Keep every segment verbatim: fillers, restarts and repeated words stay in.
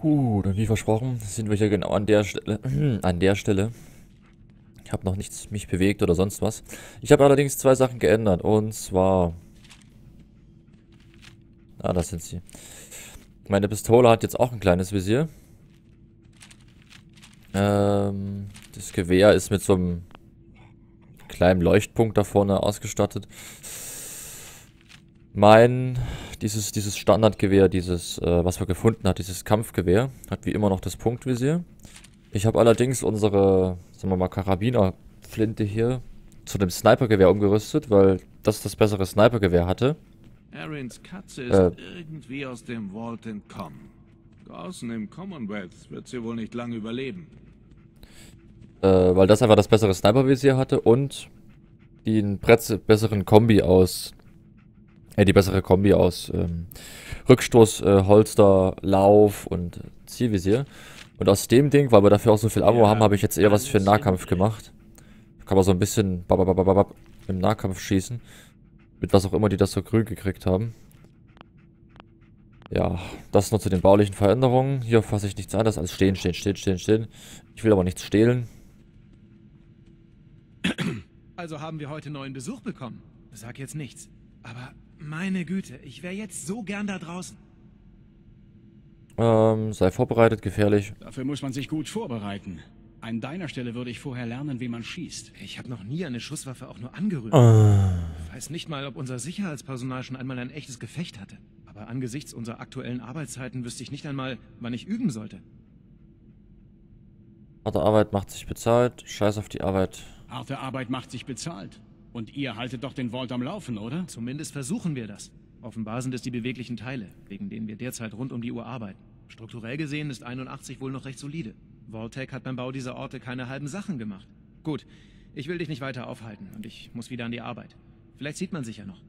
Gut, und wie versprochen sind wir hier genau an der Stelle. An der Stelle. Ich habe noch nichts mich bewegt oder sonst was. Ich habe allerdings zwei Sachen geändert. Und zwar... Ah, das sind sie. Meine Pistole hat jetzt auch ein kleines Visier. Ähm, das Gewehr ist mit so einem kleinen Leuchtpunkt da vorne ausgestattet. Mein... Dieses, dieses Standardgewehr, dieses, äh, was wir gefunden hat, dieses Kampfgewehr, hat wie immer noch das Punktvisier. Ich habe allerdings unsere, sagen wir mal, Karabinerflinte hier zu dem Snipergewehr umgerüstet, weil das das bessere Snipergewehr hatte. Arins Katze ist äh, irgendwie aus dem Vault entkommen. Draußen im Commonwealth wird sie wohl nicht lange überleben. Äh, weil das einfach das bessere Snipervisier hatte und den besseren Kombi aus... die bessere Kombi aus ähm, Rückstoß, äh, Holster, Lauf und Zielvisier. Und aus dem Ding, weil wir dafür auch so viel Ammo ja, haben, habe ich jetzt eher was für den Nahkampf gemacht. Da kann man so ein bisschen bababababab im Nahkampf schießen. Mit was auch immer die das so grün gekriegt haben. Ja, das nur zu den baulichen Veränderungen. Hier fasse ich nichts anderes als stehen, stehen, stehen, stehen, stehen. Ich will aber nichts stehlen. Also haben wir heute neuen Besuch bekommen. Sag jetzt nichts. Aber... Meine Güte, ich wäre jetzt so gern da draußen. Ähm, sei vorbereitet, gefährlich. Dafür muss man sich gut vorbereiten. An deiner Stelle würde ich vorher lernen, wie man schießt. Ich habe noch nie eine Schusswaffe auch nur angerührt. Ah. Ich weiß nicht mal, ob unser Sicherheitspersonal schon einmal ein echtes Gefecht hatte. Aber angesichts unserer aktuellen Arbeitszeiten wüsste ich nicht einmal, wann ich üben sollte. Harte Arbeit macht sich bezahlt. Scheiß auf die Arbeit. Harte Arbeit macht sich bezahlt. Und ihr haltet doch den Vault am Laufen, oder? Zumindest versuchen wir das. Offenbar sind es die beweglichen Teile, wegen denen wir derzeit rund um die Uhr arbeiten. Strukturell gesehen ist einundachtzig wohl noch recht solide. Vault-Tec hat beim Bau dieser Orte keine halben Sachen gemacht. Gut, ich will dich nicht weiter aufhalten und ich muss wieder an die Arbeit. Vielleicht sieht man sich ja noch.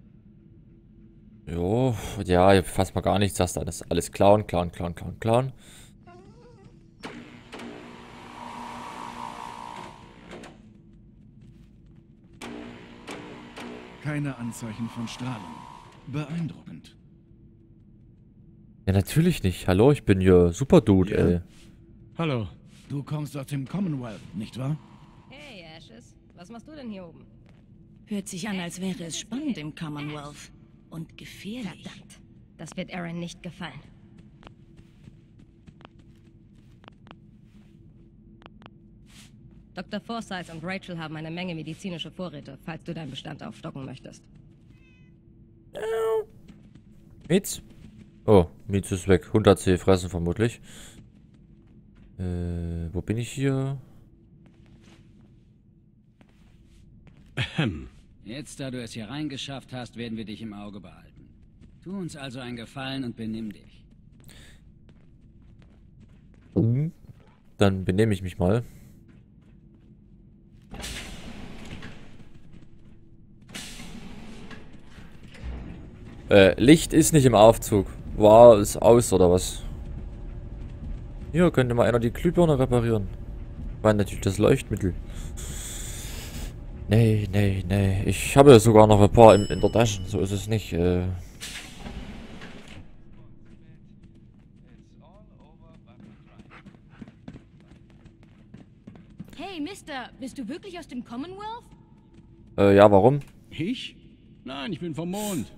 Jo, ja, fast mal gar nichts. Das ist alles klauen, klauen, klauen, klauen, klauen. Keine Anzeichen von Strahlung. Beeindruckend. Ja, natürlich nicht. Hallo, ich bin ja super Dude, yeah. ey. Hallo. Du kommst aus dem Commonwealth, nicht wahr? Hey, Ashes. Was machst du denn hier oben? Hört sich an, als wäre es spannend im Commonwealth. Und gefährlich. Verdammt. Das wird Aaron nicht gefallen. Doktor Forsyth und Rachel haben eine Menge medizinische Vorräte, falls du deinen Bestand aufstocken möchtest. Mietz? Oh, Mietz ist weg. hundert C fressen vermutlich. Äh, wo bin ich hier? Ähm. Jetzt, da du es hier reingeschafft hast, werden wir dich im Auge behalten. Tu uns also einen Gefallen und benimm dich. Dann benehme ich mich mal. Äh, Licht ist nicht im Aufzug. War es aus oder was? Hier könnte mal einer die Glühbirne reparieren. War natürlich das Leuchtmittel. Nee, nee, nee. Ich habe sogar noch ein paar in, in der Tasche. So ist es nicht. Äh. Hey, Mister, bist du wirklich aus dem Commonwealth? Äh, ja, warum? Ich? Nein, ich bin vom Mond.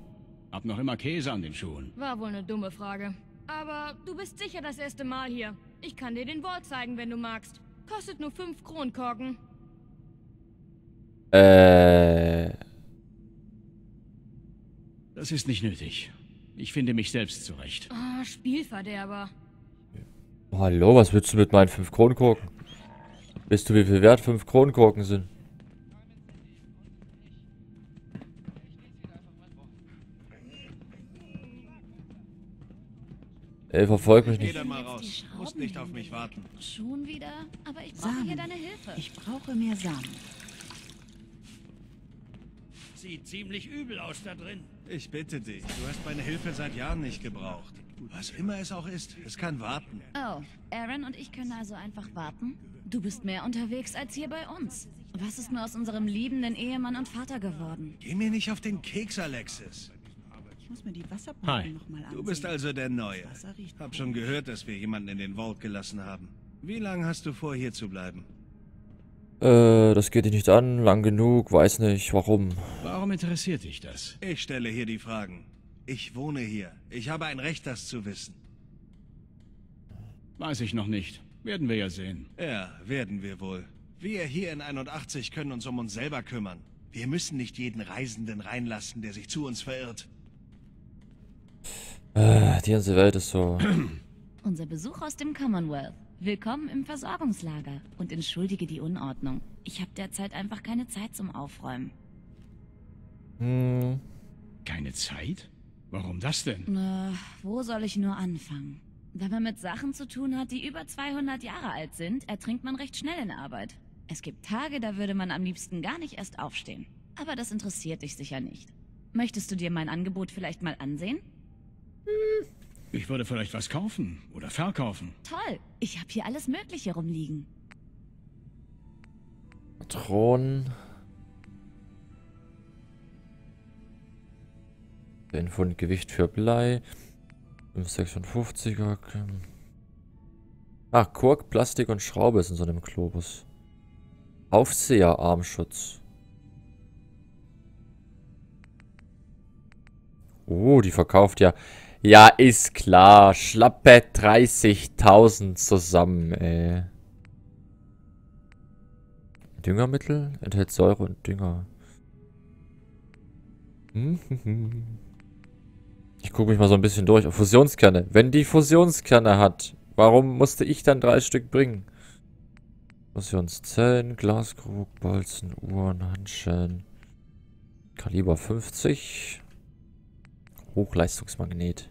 Hab noch immer Käse an den Schuhen. War wohl eine dumme Frage. Aber du bist sicher das erste Mal hier. Ich kann dir den Vault zeigen, wenn du magst. Kostet nur fünf Kronkorken. Äh. Das ist nicht nötig. Ich finde mich selbst zurecht. Oh, Spielverderber. Hallo, was willst du mit meinen fünf Kronkorken? Weißt du, wie viel wert fünf Kronkorken sind? Ey, verfolg mich nicht. Geh dann mal raus. Musst nicht auf mich warten. Schon wieder? Aber ich brauche Samen. Hier deine Hilfe. Ich brauche mehr Samen. Sieht ziemlich übel aus da drin. Ich bitte dich. Du hast meine Hilfe seit Jahren nicht gebraucht. Was immer es auch ist, es kann warten. Oh, Aaron und ich können also einfach warten? Du bist mehr unterwegs als hier bei uns. Was ist nur aus unserem liebenden Ehemann und Vater geworden? Geh mir nicht auf den Keks, Alexis. muss mir die Wasserpumpen noch mal ansehen. Du bist also der Neue. Hab schon gehört, dass wir jemanden in den Vault gelassen haben. Wie lange hast du vor, hier zu bleiben? Äh, das geht dich nicht an. Lang genug. Weiß nicht, warum. Warum interessiert dich das? Ich stelle hier die Fragen. Ich wohne hier. Ich habe ein Recht, das zu wissen. Weiß ich noch nicht. Werden wir ja sehen. Ja, werden wir wohl. Wir hier in einundachtzig können uns um uns selber kümmern. Wir müssen nicht jeden Reisenden reinlassen, der sich zu uns verirrt. Äh, die ganze Welt ist so... Unser Besuch aus dem Commonwealth. Willkommen im Versorgungslager. Und entschuldige die Unordnung. Ich habe derzeit einfach keine Zeit zum Aufräumen. Hm. Keine Zeit? Warum das denn? Na, wo soll ich nur anfangen? Wenn man mit Sachen zu tun hat, die über zweihundert Jahre alt sind, ertrinkt man recht schnell in Arbeit. Es gibt Tage, da würde man am liebsten gar nicht erst aufstehen. Aber das interessiert dich sicher nicht. Möchtest du dir mein Angebot vielleicht mal ansehen? Ich würde vielleicht was kaufen oder verkaufen. Toll, ich habe hier alles Mögliche rumliegen. Patronen. zehn Pfund Gewicht für Blei. fünf sechsundfünfziger. Ach, Kork, Plastik und Schraube ist in so einem Globus. Aufseher Armschutz. Oh, die verkauft ja. Ja, ist klar. Schlappe dreißigtausend zusammen, ey. Düngermittel? Enthält Säure und Dünger. Ich gucke mich mal so ein bisschen durch. Fusionskerne. Wenn die Fusionskerne hat, warum musste ich dann drei Stück bringen? Fusionszellen, Glaskrug, Bolzen, Uhren, Handschellen. Kaliber fünfzig. Hochleistungsmagnet.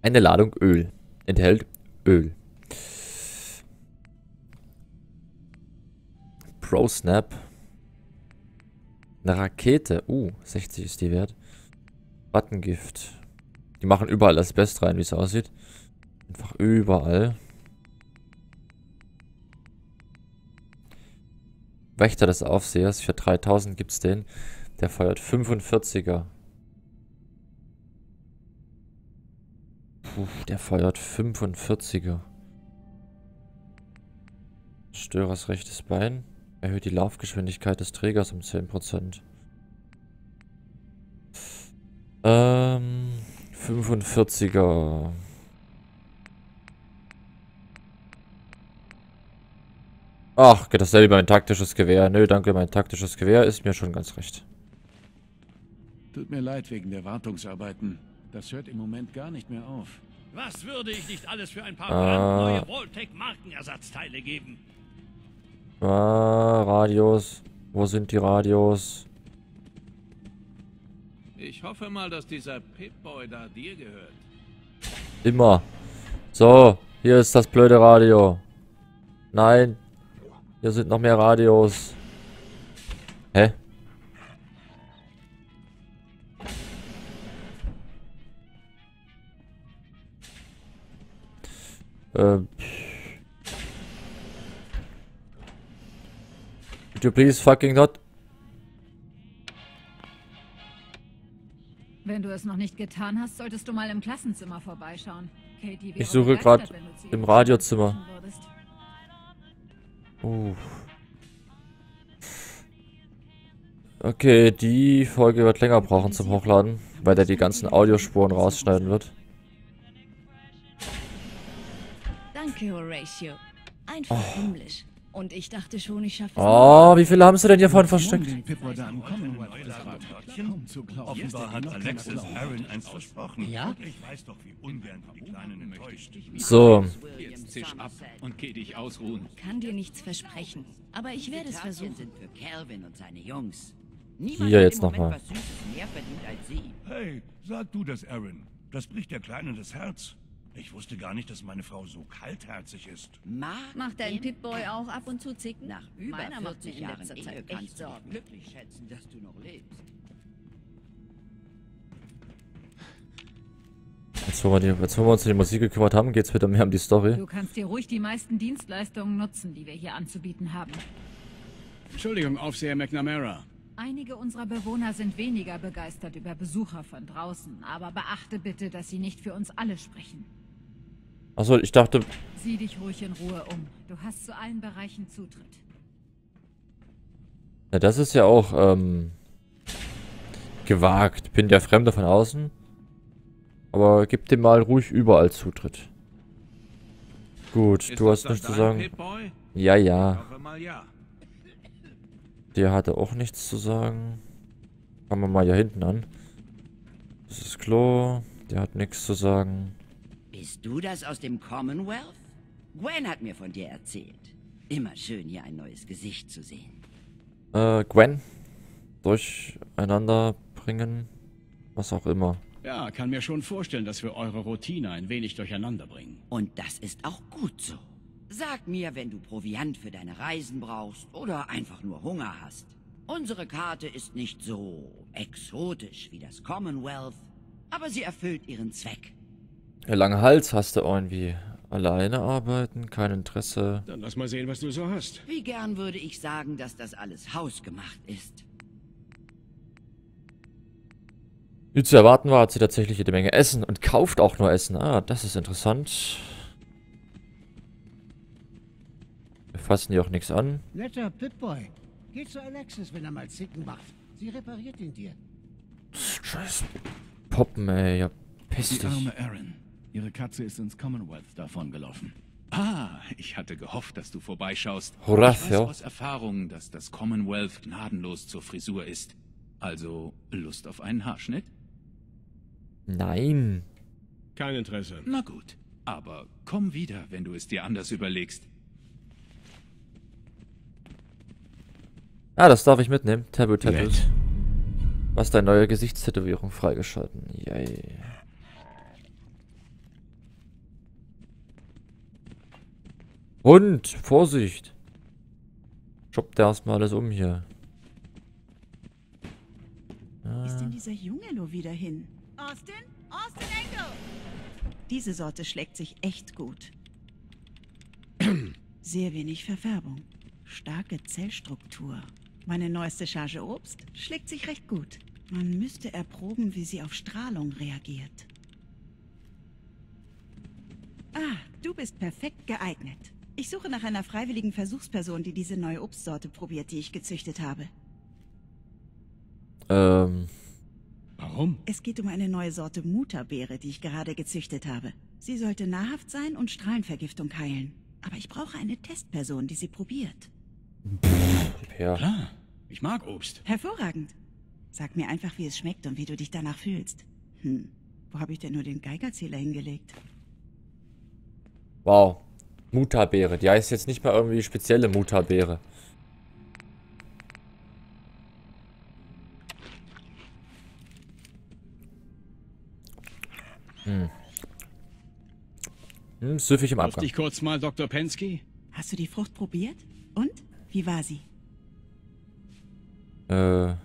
Eine Ladung Öl. Enthält Öl. Pro Snap. Eine Rakete. Uh, sechzig ist die wert. Wattengift. Die machen überall Asbest rein, wie es aussieht. Einfach überall. Wächter des Aufsehers. Für dreitausend gibt es den. Der feuert fünfundvierziger. Puh, der feuert fünfundvierziger. Störers rechtes Bein. Erhöht die Laufgeschwindigkeit des Trägers um zehn Prozent. Ähm, fünfundvierziger. Ach, geht dasselbe wie mein taktisches Gewehr. Nö, danke, mein taktisches Gewehr ist mir schon ganz recht. Tut mir leid wegen der Wartungsarbeiten. Das hört im Moment gar nicht mehr auf. Was würde ich nicht alles für ein paar ah. neue Vault-Tec-Markenersatzteile geben? Ah, Radios. Wo sind die Radios? Ich hoffe mal, dass dieser Pip-Boy da dir gehört. Immer. So, hier ist das blöde Radio. Nein. Hier sind noch mehr Radios. Hä? Ähm... You please fucking not. Wenn du es noch nicht getan hast, solltest du mal im Klassenzimmer vorbeischauen. Katy, ich suche gerade im Radiozimmer. Uh. Okay, die Folge wird länger brauchen zum Hochladen, weil der die ganzen Audiospuren rausschneiden wird. Danke, Horatio. Einfach oh. himmlisch. Und ich dachte schon, ich schaffe es. Oh, wie viele haben sie denn hier vorhin versteckt? Ja? So. Ich kann dir nichts versprechen, aber ich werde es versuchen. Hier jetzt nochmal. Hey, sag du das, Aaron. Das bricht der Kleinen das Herz. Ich wusste gar nicht, dass meine Frau so kaltherzig ist. Macht dein Pip-Boy auch ab und zu zicken? Nach über Meiner vierzig Jahren in letzter Ehe Zeit kannst du dich glücklich schätzen, dass du noch lebst. Jetzt, wo wir, die, jetzt, wo wir uns um die Musik gekümmert haben, geht's wieder mehr um die Story. Du kannst dir ruhig die meisten Dienstleistungen nutzen, die wir hier anzubieten haben. Entschuldigung, Aufseher McNamara. Einige unserer Bewohner sind weniger begeistert über Besucher von draußen, aber beachte bitte, dass sie nicht für uns alle sprechen. Achso, ich dachte... Sieh dich ruhig in Ruhe um. Du hast zu allen Bereichen Zutritt. Na, das ist ja auch, ähm... gewagt. Bin der Fremde von außen. Aber gib dem mal ruhig überall Zutritt. Gut, ist du hast nichts zu sagen. Hitboy? Ja, ja. ja. Der hatte auch nichts zu sagen. Fangen wir mal hier hinten an. Das ist Klo. Der hat nichts zu sagen. Bist du das aus dem Commonwealth? Gwen hat mir von dir erzählt. Immer schön, hier ein neues Gesicht zu sehen. Äh, Gwen? Durcheinander bringen? Was auch immer. Ja, kann mir schon vorstellen, dass wir eure Routine ein wenig durcheinander bringen. Und das ist auch gut so. Sag mir, wenn du Proviant für deine Reisen brauchst oder einfach nur Hunger hast. Unsere Karte ist nicht so exotisch wie das Commonwealth, aber sie erfüllt ihren Zweck. Der lange Hals hast du irgendwie. Alleine arbeiten, kein Interesse. Dann lass mal sehen, was du so hast. Wie gern würde ich sagen, dass das alles hausgemacht ist. Wie zu erwarten war, hat sie tatsächlich jede Menge Essen und kauft auch nur Essen. Ah, das ist interessant. Wir fassen die auch nichts an. Netter Pip-Boy. Geh zu Alexis, wenn er mal Zicken macht. Sie repariert ihn dir. Scheiße. Poppen, ey. Ja, piss dich. Arme Erin. Ihre Katze ist ins Commonwealth davongelaufen. Ah, ich hatte gehofft, dass du vorbeischaust. Horatio. Ich weiß aus Erfahrung, dass das Commonwealth gnadenlos zur Frisur ist. Also, Lust auf einen Haarschnitt? Nein. Kein Interesse. Na gut, aber komm wieder, wenn du es dir anders überlegst. Ah, das darf ich mitnehmen. Taboo Tattoo. Was deine neue Gesichtstätowierung freigeschalten. Yay. Hund, Vorsicht. Schoppt erstmal alles um hier. Wo ist denn dieser Junge nur wieder hin? Austin? Austin Engel! Diese Sorte schlägt sich echt gut. Sehr wenig Verfärbung. Starke Zellstruktur. Meine neueste Charge Obst schlägt sich recht gut. Man müsste erproben, wie sie auf Strahlung reagiert. Ah, du bist perfekt geeignet. Ich suche nach einer freiwilligen Versuchsperson, die diese neue Obstsorte probiert, die ich gezüchtet habe. Ähm. Warum? Es geht um eine neue Sorte Mutterbeere, die ich gerade gezüchtet habe. Sie sollte nahrhaft sein und Strahlenvergiftung heilen. Aber ich brauche eine Testperson, die sie probiert. Pff, ja. Klar, ich mag Obst. Hervorragend. Sag mir einfach, wie es schmeckt und wie du dich danach fühlst. Hm, wo habe ich denn nur den Geigerzähler hingelegt? Wow, Mutterbeere. Die heißt jetzt nicht mal irgendwie spezielle Mutterbeere. Hm. Hm, süffig im Abgang. Darf ich kurz mal, Doktor Penske? Hast du die Frucht probiert? Und? Wie war sie? Äh.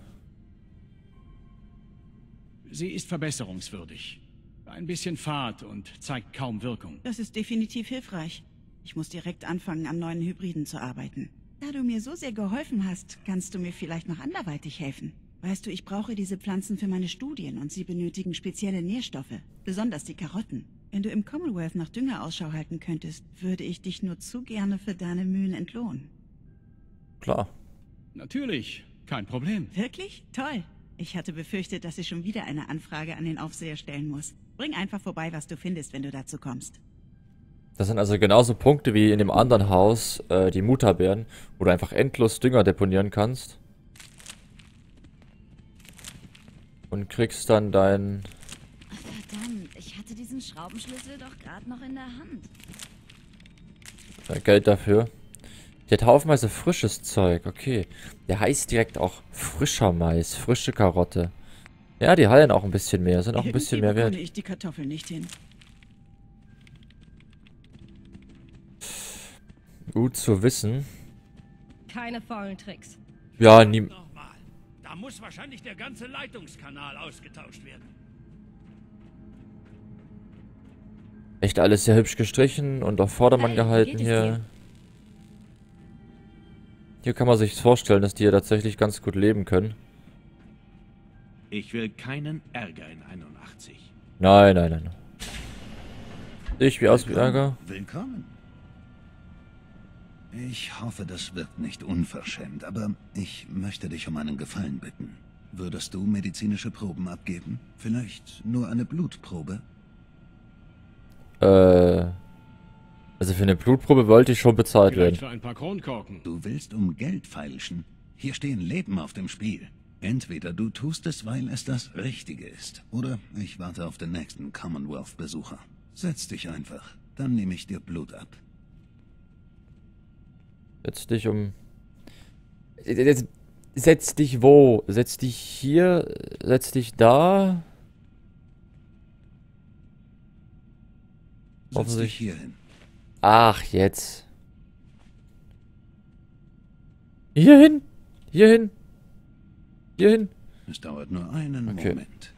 Sie ist verbesserungswürdig. Ein bisschen fad und zeigt kaum Wirkung. Das ist definitiv hilfreich. Ich muss direkt anfangen, an neuen Hybriden zu arbeiten. Da du mir so sehr geholfen hast, kannst du mir vielleicht noch anderweitig helfen. Weißt du, ich brauche diese Pflanzen für meine Studien und sie benötigen spezielle Nährstoffe, besonders die Karotten. Wenn du im Commonwealth nach Dünger Ausschau halten könntest, würde ich dich nur zu gerne für deine Mühen entlohnen. Klar. Natürlich, kein Problem. Wirklich? Toll. Ich hatte befürchtet, dass ich schon wieder eine Anfrage an den Aufseher stellen muss. Bring einfach vorbei, was du findest, wenn du dazu kommst. Das sind also genauso Punkte wie in dem anderen Haus, äh, die Mutterbeeren, wo du einfach endlos Dünger deponieren kannst. Und kriegst dann dein... Verdammt, ich hatte diesen Schraubenschlüssel doch gerade noch in der Hand. Dein Geld dafür. Der hat haufenweise frisches Zeug, okay. Der heißt direkt auch frischer Mais, frische Karotte. Ja, die heilen auch ein bisschen mehr, sind auch ein bisschen mehr wert. Ich die Kartoffeln nicht hin. Gut zu wissen. Keine faulen Tricks. Ja, nie... Da muss wahrscheinlich der ganze Leitungskanal ausgetauscht werden. Echt alles sehr hübsch gestrichen und auf Vordermann hey, gehalten hier. Hier kann man sich vorstellen, dass die ja tatsächlich ganz gut leben können. Ich will keinen Ärger in einundachtzig. Nein, nein, nein. Ich wie aus wie Ärger. Willkommen. Ich hoffe, das wird nicht unverschämt, aber ich möchte dich um einen Gefallen bitten. Würdest du medizinische Proben abgeben? Vielleicht nur eine Blutprobe? Äh... Also für eine Blutprobe wollte ich schon bezahlt werden. Für ein paar Kronkorken. Du willst um Geld feilschen? Hier stehen Leben auf dem Spiel. Entweder du tust es, weil es das Richtige ist, oder ich warte auf den nächsten Commonwealth-Besucher. Setz dich einfach, dann nehme ich dir Blut ab. Setz dich um... Setz dich wo? Setz dich hier? Setz dich da? Setz dich hier hin. Ach, jetzt. Hierhin! Hierhin! Hierhin! Es dauert nur einen okay. Moment.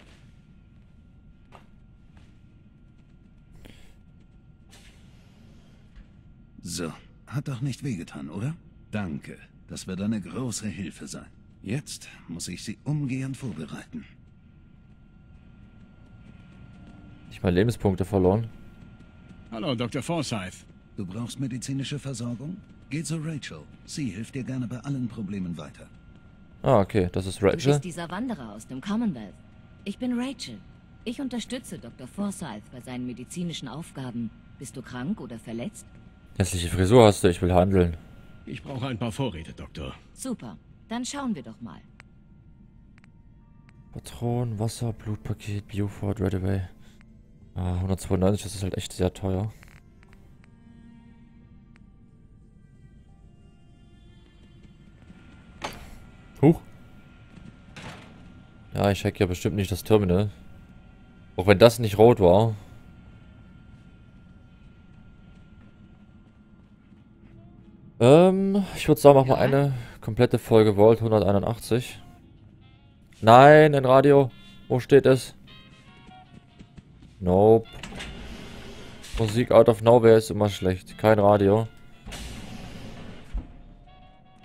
So, hat doch nicht wehgetan, oder? Danke. Das wird eine große Hilfe sein. Jetzt muss ich sie umgehend vorbereiten. Ich meine Lebenspunkte verloren. Hallo, Doktor Forsyth. Du brauchst medizinische Versorgung? Geh zu Rachel. Sie hilft dir gerne bei allen Problemen weiter. Ah, okay, das ist Rachel. Du bist dieser Wanderer aus dem Commonwealth. Ich bin Rachel. Ich unterstütze Doktor Forsyth bei seinen medizinischen Aufgaben. Bist du krank oder verletzt? Hässliche Frisur hast du, ich will handeln. Ich brauche ein paar Vorräte, Doktor. Super, dann schauen wir doch mal. Patronen, Wasser, Blutpaket, Biofort, right away. Ah, hundertzweiundneunzig, das ist halt echt sehr teuer. Huch. Ja, ich hack ja bestimmt nicht das Terminal. Auch wenn das nicht rot war. Ähm, ich würde sagen, machen wir eine komplette Folge Vault hunderteinundachtzig. Nein, ein Radio. Wo steht es? Nope. Musik out of nowhere ist immer schlecht. Kein Radio.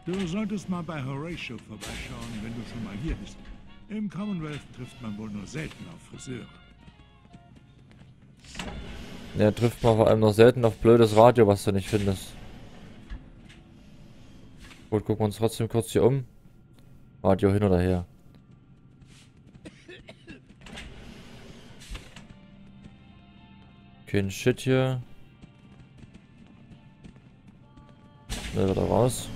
Du solltest mal bei Horatio vorbeischauen, wenn du schon mal hier bist. Im Commonwealth trifft man wohl nur selten auf Friseure. Ja, trifft man vor allem noch selten auf blödes Radio, was du nicht findest. Gut, gucken wir uns trotzdem kurz hier um. Radio hin oder her. Kein Shit hier. Schnell wieder raus.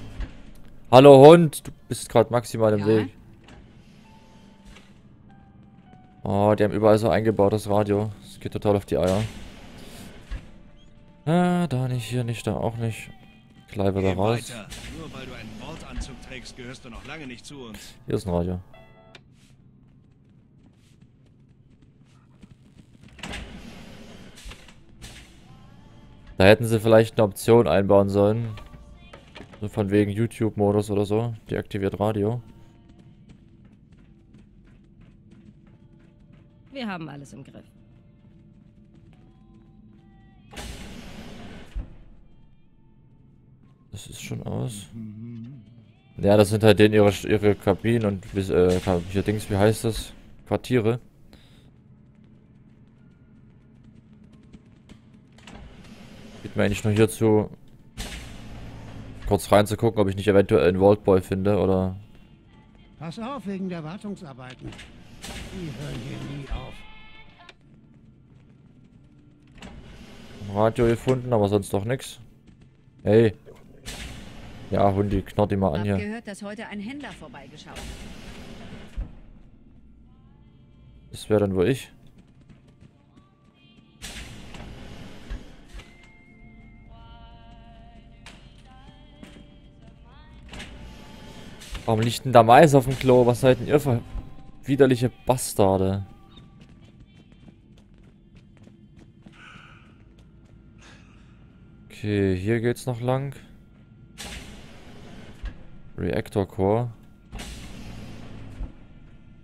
Hallo Hund, du bist gerade maximal im ja. Weg. Oh, die haben überall so eingebautes Radio. Das geht total auf die Eier. Ah, da nicht, hier nicht, da auch nicht. Gleich wieder raus. Nur weil du einen Bordanzug trägst, gehörst du noch lange nicht zu uns. Hier ist ein Radio. Da hätten sie vielleicht eine Option einbauen sollen. So von wegen YouTube-Modus oder so. Deaktiviert Radio. Wir haben alles im Griff. Das ist schon aus. Ja, das sind halt denen ihre, ihre Kabinen und äh, hier Dings, wie heißt das? Quartiere. Geht mir eigentlich nur hierzu, kurz reinzugucken, ob ich nicht eventuell einen Vault-Boy finde oder. Pass auf wegen der Wartungsarbeiten. Die hören hier nie auf. Ein Radio gefunden, aber sonst doch nichts. Hey. Ja, Hundi, knurrt ihn mal an hier. Ich habe gehört, dass heute ein Händler vorbeigeschaut hat. Das wäre dann wohl ich. Warum liegt denn da Mais auf dem Klo? Was seid denn ihr für widerliche Bastarde? Okay, hier geht's noch lang. Reactor Core.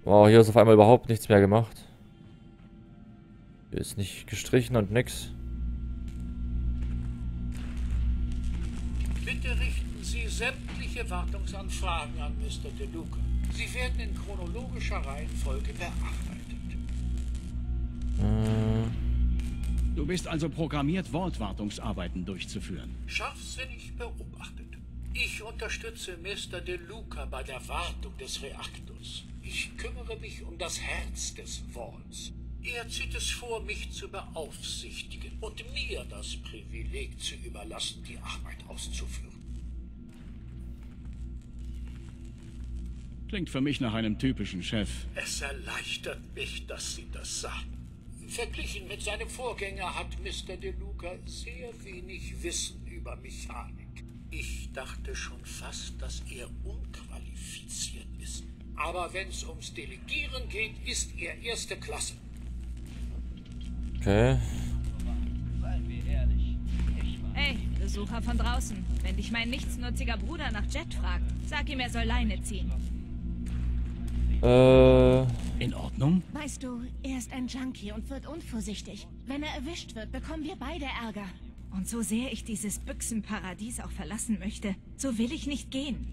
Wow, hier ist auf einmal überhaupt nichts mehr gemacht. Hier ist nicht gestrichen und nix. Bitte richten Sie sämtliche Wartungsanfragen an Mister De Luca. Sie werden in chronologischer Reihenfolge bearbeitet. Äh. Du bist also programmiert, Vault-Wartungsarbeiten durchzuführen. Scharfsinnig beobachtet. Ich unterstütze Mister De Luca bei der Wartung des Reaktors. Ich kümmere mich um das Herz des Vaults. Er zieht es vor, mich zu beaufsichtigen und mir das Privileg zu überlassen, die Arbeit auszuführen. Klingt für mich nach einem typischen Chef. Es erleichtert mich, dass Sie das sagen. Verglichen mit seinem Vorgänger hat Mister De Luca sehr wenig Wissen über Mechanik. Ich dachte schon fast, dass er unqualifiziert ist. Aber wenn es ums Delegieren geht, ist er erste Klasse. Okay. Hey, Besucher von draußen. Wenn dich mein nichtsnutziger Bruder nach Jet fragt, sag ihm, er soll Leine ziehen. Äh. In Ordnung? Weißt du, er ist ein Junkie und wird unvorsichtig. Wenn er erwischt wird, bekommen wir beide Ärger. Und so sehr ich dieses Büchsenparadies auch verlassen möchte, so will ich nicht gehen.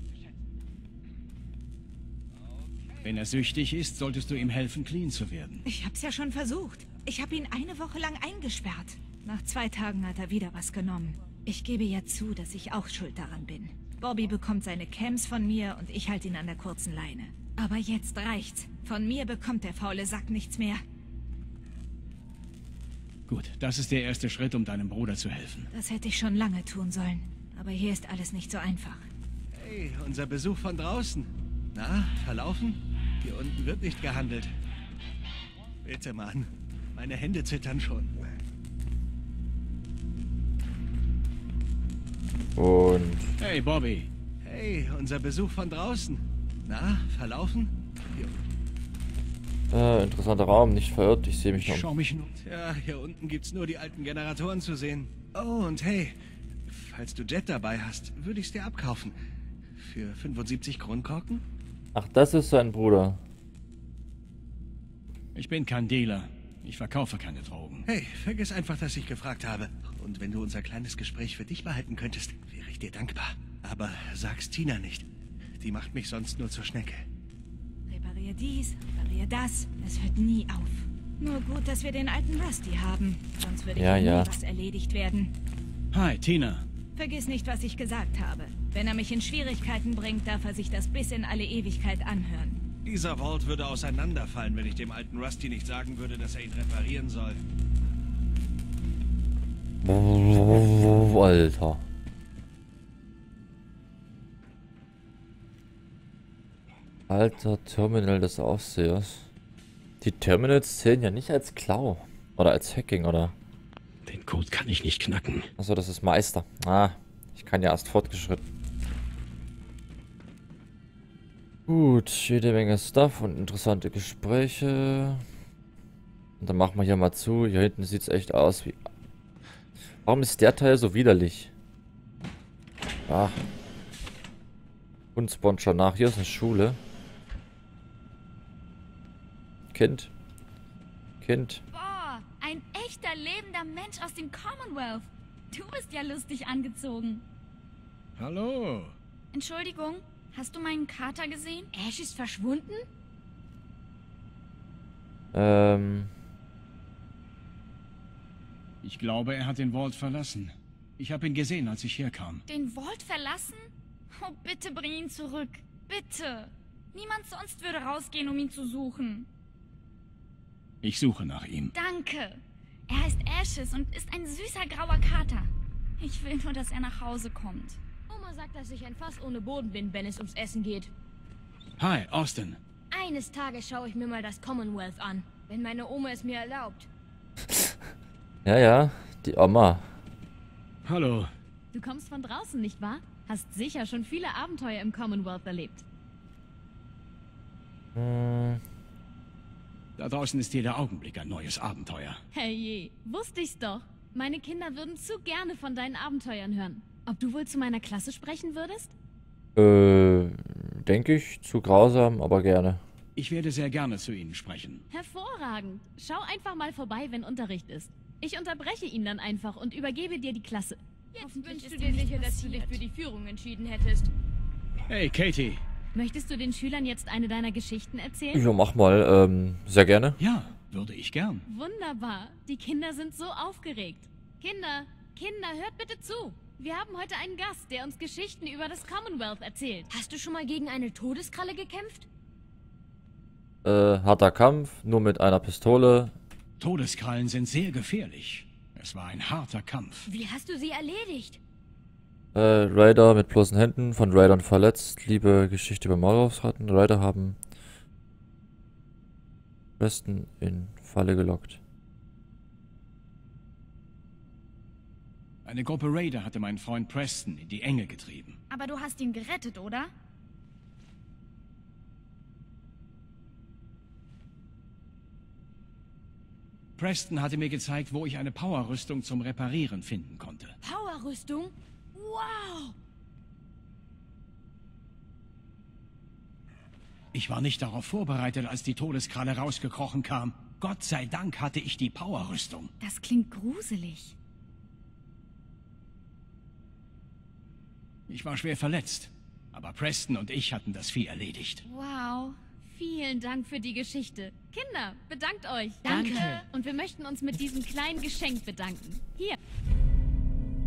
Wenn er süchtig ist, solltest du ihm helfen, clean zu werden. Ich hab's ja schon versucht. Ich habe ihn eine Woche lang eingesperrt. Nach zwei Tagen hat er wieder was genommen. Ich gebe ja zu, dass ich auch schuld daran bin. Bobby bekommt seine Cams von mir und ich halte ihn an der kurzen Leine. Aber jetzt reicht's. Von mir bekommt der faule Sack nichts mehr. Gut, das ist der erste Schritt, um deinem Bruder zu helfen. Das hätte ich schon lange tun sollen. Aber hier ist alles nicht so einfach. Hey, unser Besuch von draußen. Na, verlaufen? Hier unten wird nicht gehandelt. Bitte, Mann. Meine Hände zittern schon. Und... Hey, Bobby. Hey, unser Besuch von draußen. Na, verlaufen? Hier. Äh, interessanter Raum, nicht verirrt, ich sehe mich noch. Ich schau mich nur. Ja, hier unten gibt's nur die alten Generatoren zu sehen. Oh, und hey, falls du Jet dabei hast, würde ich's dir abkaufen. Für fünfundsiebzig Kronkorken? Ach, das ist sein Bruder. Ich bin kein Dealer. Ich verkaufe keine Drogen. Hey, vergiss einfach, dass ich gefragt habe. Und wenn du unser kleines Gespräch für dich behalten könntest, wäre ich dir dankbar. Aber sag's Tina nicht. Die macht mich sonst nur zur Schnecke. Reparier dies, reparier das. Es hört nie auf. Nur gut, dass wir den alten Rusty haben. Sonst würde ja, ich ja. nie was erledigt werden. Hi, Tina. Vergiss nicht, was ich gesagt habe. Wenn er mich in Schwierigkeiten bringt, darf er sich das bis in alle Ewigkeit anhören. Dieser Vault würde auseinanderfallen, wenn ich dem alten Rusty nicht sagen würde, dass er ihn reparieren soll. Alter. Alter Terminal des Aufsehers. Die Terminals zählen ja nicht als Klau. Oder als Hacking, oder? Den Code kann ich nicht knacken. Achso, das ist Meister. Ah, ich kann ja erst fortgeschritten. Gut, jede Menge Stuff und interessante Gespräche. Und dann machen wir hier mal zu. Hier hinten sieht es echt aus wie... Warum ist der Teil so widerlich? Ach. Und spawnt schon nach. Hier ist eine Schule. Kind. Kind. Boah, ein echter lebender Mensch aus dem Commonwealth. Du bist ja lustig angezogen. Hallo. Entschuldigung. Hast du meinen Kater gesehen? Ash ist verschwunden? Ähm. Ich glaube, er hat den Vault verlassen. Ich habe ihn gesehen, als ich herkam. Den Vault verlassen? Oh, bitte bring ihn zurück. Bitte. Niemand sonst würde rausgehen, um ihn zu suchen. Ich suche nach ihm. Danke. Er heißt Ashes und ist ein süßer grauer Kater. Ich will nur, dass er nach Hause kommt. Sagt, dass ich ein Fass ohne Boden bin, wenn es ums Essen geht. Hi, Austin. Eines Tages schaue ich mir mal das Commonwealth an, wenn meine Oma es mir erlaubt. Ja, ja, die Oma. Hallo. Du kommst von draußen, nicht wahr? Hast sicher schon viele Abenteuer im Commonwealth erlebt. Hm. Da draußen ist jeder Augenblick ein neues Abenteuer. Hey, wusste ich's doch. Meine Kinder würden zu gerne von deinen Abenteuern hören. Ob du wohl zu meiner Klasse sprechen würdest? Äh, denke ich. Zu grausam, aber gerne. Ich werde sehr gerne zu Ihnen sprechen. Hervorragend. Schau einfach mal vorbei, wenn Unterricht ist. Ich unterbreche ihn dann einfach und übergebe dir die Klasse. Jetzt wünschst du dir sicher, dass du dich für die Führung entschieden hättest. Hey, Katy. Möchtest du den Schülern jetzt eine deiner Geschichten erzählen? Ja, mach mal. Ähm, sehr gerne. Ja, würde ich gern. Wunderbar. Die Kinder sind so aufgeregt. Kinder, Kinder, hört bitte zu. Wir haben heute einen Gast, der uns Geschichten über das Commonwealth erzählt. Hast du schon mal gegen eine Todeskralle gekämpft? Äh, harter Kampf, nur mit einer Pistole. Todeskrallen sind sehr gefährlich. Es war ein harter Kampf. Wie hast du sie erledigt? Äh, Raider mit bloßen Händen, von Raidern verletzt. Liebe Geschichte über Maulwurfsratten. Raider haben Preston in Falle gelockt. Eine Gruppe Raider hatte meinen Freund Preston in die Enge getrieben. Aber du hast ihn gerettet, oder? Preston hatte mir gezeigt, wo ich eine Powerrüstung zum Reparieren finden konnte. Powerrüstung? Wow! Ich war nicht darauf vorbereitet, als die Todeskralle rausgekrochen kam. Gott sei Dank hatte ich die Powerrüstung. Das klingt gruselig. Ich war schwer verletzt, aber Preston und ich hatten das Vieh erledigt. Wow, vielen Dank für die Geschichte. Kinder, bedankt euch. Danke. Danke. Und wir möchten uns mit diesem kleinen Geschenk bedanken. Hier.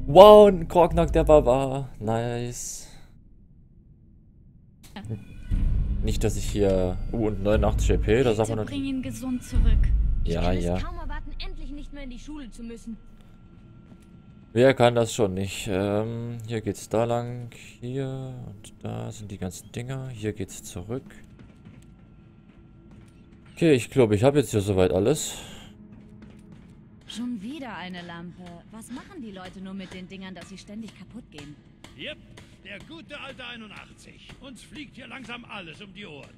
Wow, ein Krognack der Barbar. Nice. Ja. Nicht, dass ich hier... Uh, und neunundachtzig E P, da sagt man... Wir bringen ihn gesund zurück. Ja, ja. Ich kann es kaum erwarten, endlich nicht mehr in die Schule zu müssen. Wer kann das schon nicht? Ähm, hier geht's da lang, hier und da sind die ganzen Dinger. Hier geht's zurück. Okay, ich glaube, ich habe jetzt hier soweit alles. Schon wieder eine Lampe. Was machen die Leute nur mit den Dingern, dass sie ständig kaputt gehen? Yep, der gute alte einundachtzig. Uns fliegt hier langsam alles um die Ohren.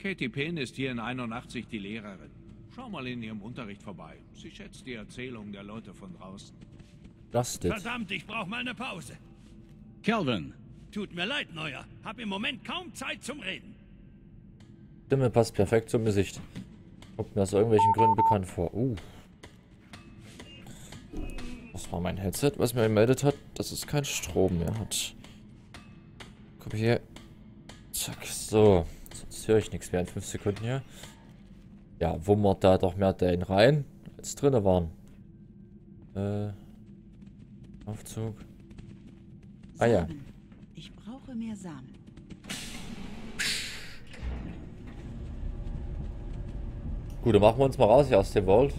Katy Payne ist hier in einundachtzig die Lehrerin. Schau mal in ihrem Unterricht vorbei. Sie schätzt die Erzählung der Leute von draußen. Das ist... Verdammt, ich brauche mal eine Pause. Calvin. Tut mir leid, Neuer. Hab im Moment kaum Zeit zum Reden. Stimme passt perfekt zum Gesicht. Kommt mir aus irgendwelchen Gründen bekannt vor. Uh. Das war mein Headset, was mir gemeldet hat, dass es keinen Strom mehr hat. Guck hier. Zack, so. Sonst höre ich nichts mehr in fünf Sekunden hier. Ja, wummert da doch mehr Dellen rein, als drinnen waren. Äh. Aufzug. Ah ja. Ich brauche mehr Samen. Gut, dann machen wir uns mal raus hier aus dem Vault.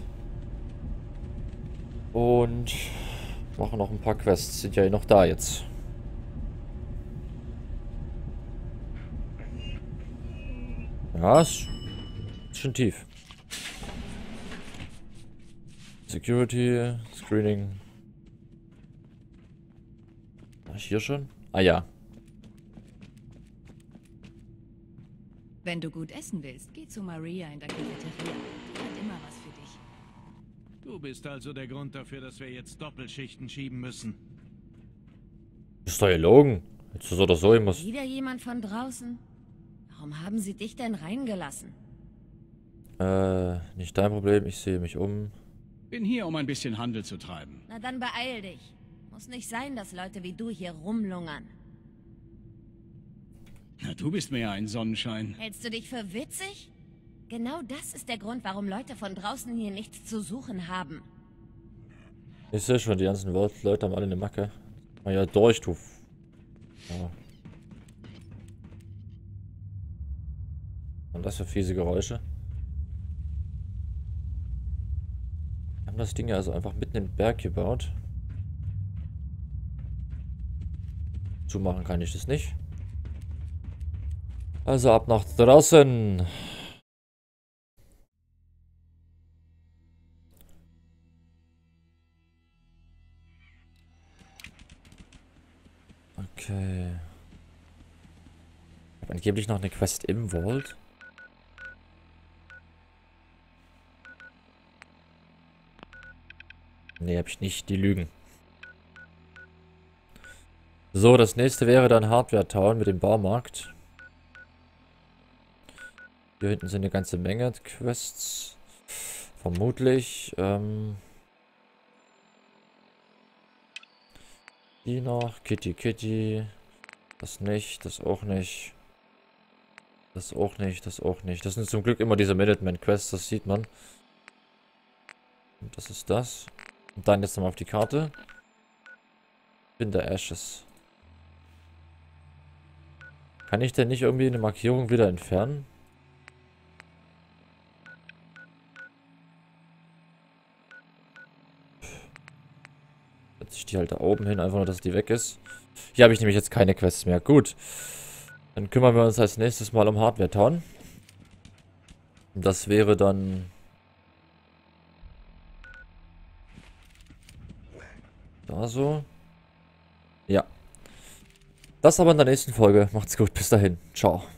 Und machen noch ein paar Quests. Sind ja noch da jetzt. Ja, ist schon tief. Security, Screening. War ich hier schon? Ah ja. Wenn du gut essen willst, geh zu Maria in der Cafeteria. Die hat immer was für dich. Du bist also der Grund dafür, dass wir jetzt Doppelschichten schieben müssen. Ist doch gelogen. Jetzt ist oder so, ich muss... Wieder jemand von draußen? Warum haben sie dich denn reingelassen? Äh, nicht dein Problem, ich sehe mich um. Bin hier, um ein bisschen Handel zu treiben. Na dann beeil dich. Muss nicht sein, dass Leute wie du hier rumlungern. Na, du bist mir ja ein Sonnenschein. Hältst du dich für witzig? Genau das ist der Grund, warum Leute von draußen hier nichts zu suchen haben. Ich sehe schon, die ganzen Leute haben alle eine Macke. Na ja, durch, du. Ja. Und das für fiese Geräusche. Das Ding ja also einfach mitten im Berg gebaut. Zumachen kann ich das nicht. Also ab nach draußen. Okay. Ich habe angeblich noch eine Quest im Vault. Nee, hab ich nicht. Die lügen. So, das nächste wäre dann Hardware Town mit dem Baumarkt. Hier hinten sind eine ganze Menge Quests. Vermutlich. Ähm, Tina, Kitty, Kitty. Das nicht, das auch nicht. Das auch nicht, das auch nicht. Das sind zum Glück immer diese Minuteman-Quests, das sieht man. Und das ist das. Und dann jetzt nochmal auf die Karte. Finde Ashes. Kann ich denn nicht irgendwie eine Markierung wieder entfernen? Setze ich die halt da oben hin, einfach nur, dass die weg ist. Hier habe ich nämlich jetzt keine Quests mehr. Gut. Dann kümmern wir uns als nächstes mal um Hardware Town. Das wäre dann... Da so. Ja. Das aber in der nächsten Folge. Macht's gut. Bis dahin. Ciao.